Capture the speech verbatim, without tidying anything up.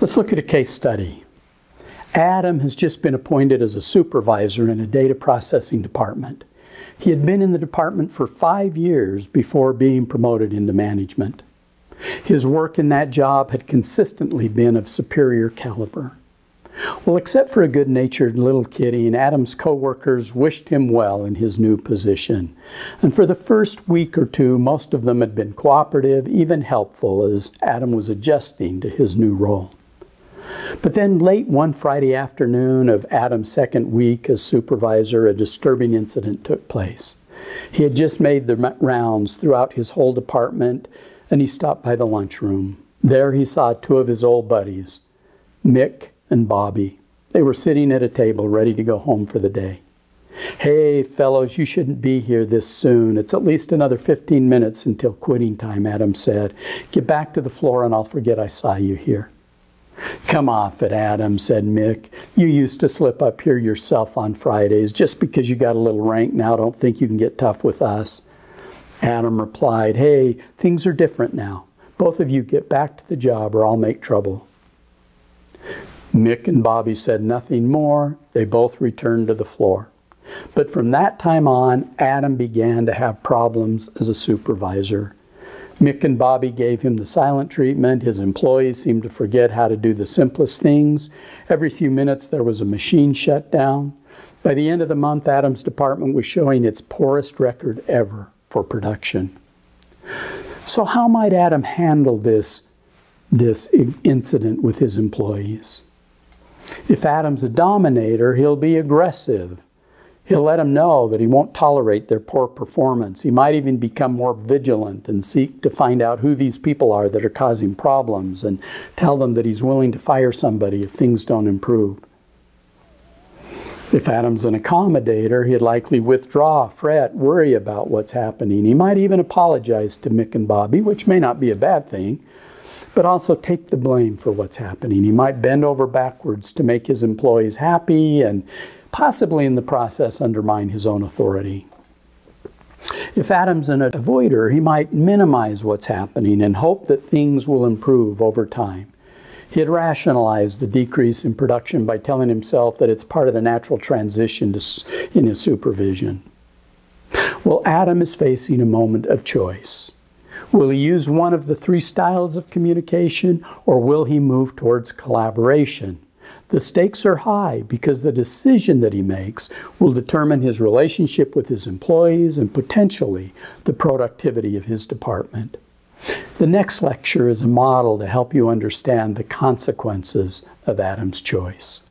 Let's look at a case study. Adam has just been appointed as a supervisor in a data processing department. He had been in the department for five years before being promoted into management. His work in that job had consistently been of superior caliber. Well, except for a good-natured little kidding, Adam's co-workers wished him well in his new position. And for the first week or two, most of them had been cooperative, even helpful, as Adam was adjusting to his new role. But then late one Friday afternoon of Adam's second week as supervisor, a disturbing incident took place. He had just made the rounds throughout his whole department, and he stopped by the lunchroom. There he saw two of his old buddies, Mick and Bobby. They were sitting at a table ready to go home for the day. "Hey, fellows, you shouldn't be here this soon. It's at least another fifteen minutes until quitting time," Adam said. "Get back to the floor and I'll forget I saw you here." "Come off it, Adam," said Mick. "You used to slip up here yourself on Fridays. Just because you got a little rank now, don't think you can get tough with us." Adam replied, "Hey, things are different now. Both of you get back to the job or I'll make trouble." Mick and Bobby said nothing more. They both returned to the floor. But from that time on, Adam began to have problems as a supervisor. Mick and Bobby gave him the silent treatment. His employees seemed to forget how to do the simplest things. Every few minutes there was a machine shutdown. By the end of the month, Adam's department was showing its poorest record ever for production. So how might Adam handle this, this incident with his employees? If Adam's a dominator, he'll be aggressive. He'll let them know that he won't tolerate their poor performance. He might even become more vigilant and seek to find out who these people are that are causing problems and tell them that he's willing to fire somebody if things don't improve. If Adam's an accommodator, he'd likely withdraw, fret, worry about what's happening. He might even apologize to Mick and Bobby, which may not be a bad thing, but also take the blame for what's happening. He might bend over backwards to make his employees happy and possibly in the process undermine his own authority. If Adam's an avoider, he might minimize what's happening and hope that things will improve over time. He'd rationalize the decrease in production by telling himself that it's part of the natural transition to, in his supervision. Well, Adam is facing a moment of choice. Will he use one of the three styles of communication, or will he move towards collaboration? The stakes are high because the decision that he makes will determine his relationship with his employees and potentially the productivity of his department. The next lecture is a model to help you understand the consequences of Adam's choice.